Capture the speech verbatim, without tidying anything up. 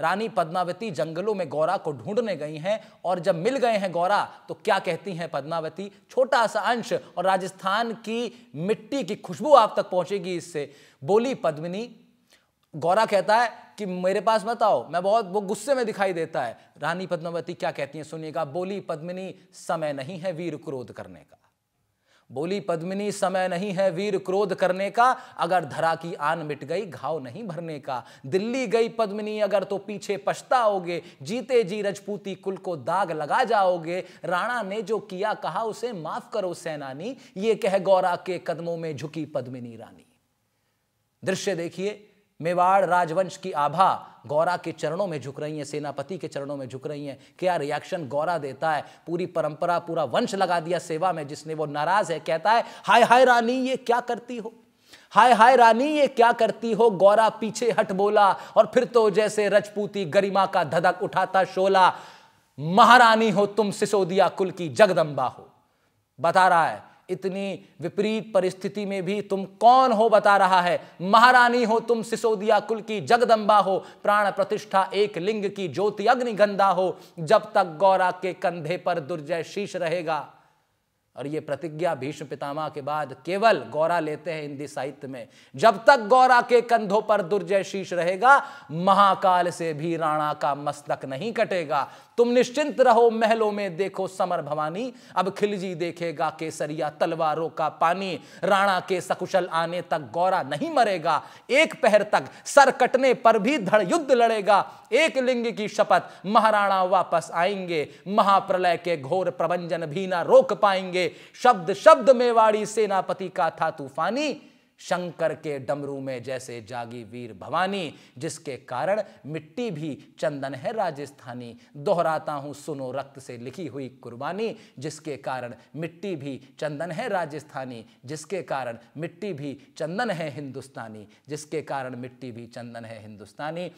रानी पद्मावती जंगलों में गौरा को ढूंढने गई हैं और जब मिल गए हैं गौरा तो क्या कहती हैं पद्मावती, छोटा सा अंश और राजस्थान की मिट्टी की खुशबू आप तक पहुंचेगी इससे। बोली पद्मिनी, गौरा कहता है कि मेरे पास मत आओ, मैं बहुत वो गुस्से में दिखाई देता है। रानी पद्मावती क्या कहती हैं सुनिएगा। बोली पद्मिनी, समय नहीं है वीर क्रोध करने का। बोली पद्मिनी, समय नहीं है वीर क्रोध करने का, अगर धरा की आन मिट गई घाव नहीं भरने का। दिल्ली गई पद्मिनी अगर तो पीछे पछताओगे, जीते जी रजपूती कुल को दाग लगा जाओगे। राणा ने जो किया कहा उसे माफ करो सेनानी, ये कह गौरा के कदमों में झुकी पद्मिनी रानी। दृश्य देखिए, मेवाड़ राजवंश की आभा गौरा के चरणों में झुक रही है, सेनापति के चरणों में झुक रही है। क्या रिएक्शन गौरा देता है, पूरी परंपरा पूरा वंश लगा दिया सेवा में। जिसने वो नाराज है कहता है हाय हाय रानी ये क्या करती हो, हाय हाय रानी ये क्या करती हो। गौरा पीछे हट बोला और फिर तो जैसे रजपूती गरिमा का धधक उठाता शोला। महारानी हो तुम सिसोदिया कुल की, जगदम्बा हो, बता रहा है। इतनी विपरीत परिस्थिति में भी तुम कौन हो बता रहा है। महारानी हो तुम सिसोदिया कुल की, जगदम्बा हो, प्राण प्रतिष्ठा एक लिंग की, ज्योति अग्निगंधा हो। जब तक गौरा के कंधे पर दुर्जय शीश रहेगा। और ये प्रतिज्ञा भीष्म पितामह के बाद केवल गौरा लेते हैं हिंदी साहित्य में। जब तक गौरा के कंधों पर दुर्जय शीश रहेगा, महाकाल से भी राणा का मस्तक नहीं कटेगा। तुम निश्चिंत रहो, महलों में देखो समर भवानी। अब खिल्जी देखेगा केसरिया तलवारों का पानी। राणा के सकुशल आने तक गौरा नहीं मरेगा। एक पहर तक सर कटने पर भी धड़ युद्ध लड़ेगा। एक लिंग की शपथ, महाराणा वापस आएंगे। महाप्रलय के घोर प्रबंधन भी ना रोक पाएंगे। शब्द शब्द मेवाड़ी सेनापति का था तूफानी। शंकर के डमरू में जैसे जागी वीर भवानी, जिसके कारण मिट्टी भी चंदन है राजस्थानी। दोहराता हूं सुनो, रक्त से लिखी हुई कुर्बानी, जिसके कारण मिट्टी भी चंदन है राजस्थानी। जिसके कारण मिट्टी भी चंदन है हिंदुस्तानी। जिसके कारण मिट्टी भी चंदन है हिंदुस्तानी।